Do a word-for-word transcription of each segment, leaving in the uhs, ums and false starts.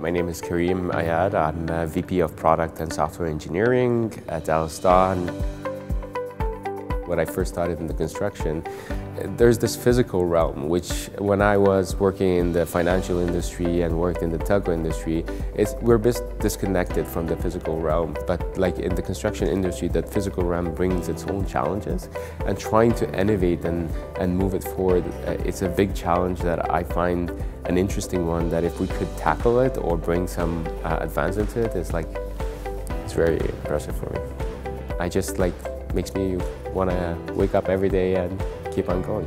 My name is Karim Ayad. I'm a V P of Product and Software Engineering at EllisDon. When I first started in the construction, there's this physical realm, which when I was working in the financial industry and worked in the telco industry, it's, we're a bit disconnected from the physical realm. But like in the construction industry, that physical realm brings its own challenges, and trying to innovate and, and move it forward, it's a big challenge that I find an interesting one, that if we could tackle it or bring some uh, advancement to it, it's like, it's very impressive for me. I just like, makes me want to wake up every day and keep on going.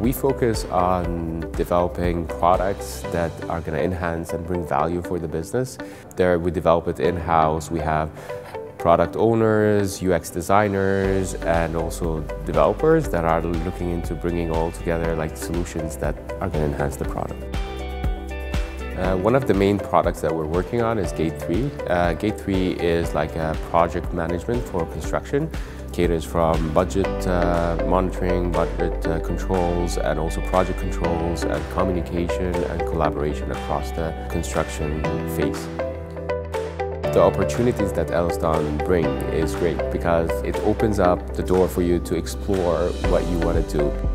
We focus on developing products that are going to enhance and bring value for the business. There we develop it in-house. We have product owners, U X designers, and also developers that are looking into bringing all together like solutions that are going to enhance the product. Uh, one of the main products that we're working on is Gate three. Uh, Gate three is like a project management for construction. It caters from budget uh, monitoring, budget uh, controls, and also project controls and communication and collaboration across the construction phase. The opportunities that EllisDon bring is great because it opens up the door for you to explore what you want to do.